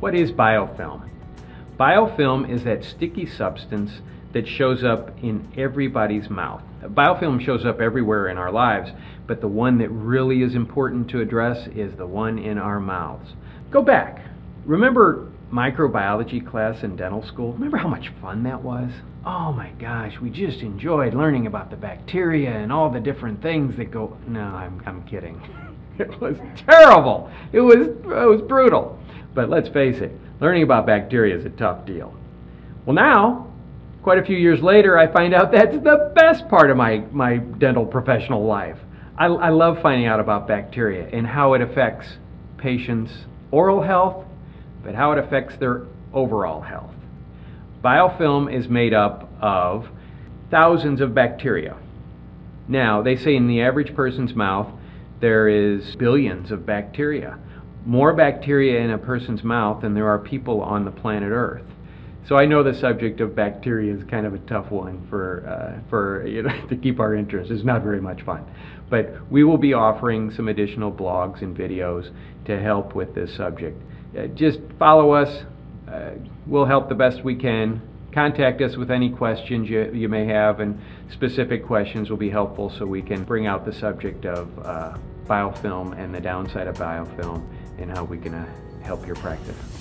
What is biofilm? Biofilm is that sticky substance that shows up in everybody's mouth. Biofilm shows up everywhere in our lives, but the one that really is important to address is the one in our mouths. Go back. Remember microbiology class in dental school? Remember how much fun that was? Oh my gosh, we just enjoyed learning about the bacteria and all the different things that go... No, I'm kidding. It was terrible. It was brutal. But let's face it, learning about bacteria is a tough deal. Well now, quite a few years later, I find out that's the best part of my dental professional life. I love finding out about bacteria and how it affects patients' oral health, but how it affects their overall health. Biofilm is made up of thousands of bacteria. Now, they say in the average person's mouth, there is billions of bacteria. More bacteria in a person's mouth than there are people on the planet Earth. So I know the subject of bacteria is kind of a tough one to keep our interest. It's not very much fun. But we will be offering some additional blogs and videos to help with this subject. Just follow us. We'll help the best we can. Contact us with any questions you may have, and specific questions will be helpful so we can bring out the subject of biofilm and the downside of biofilm and how we can help your practice.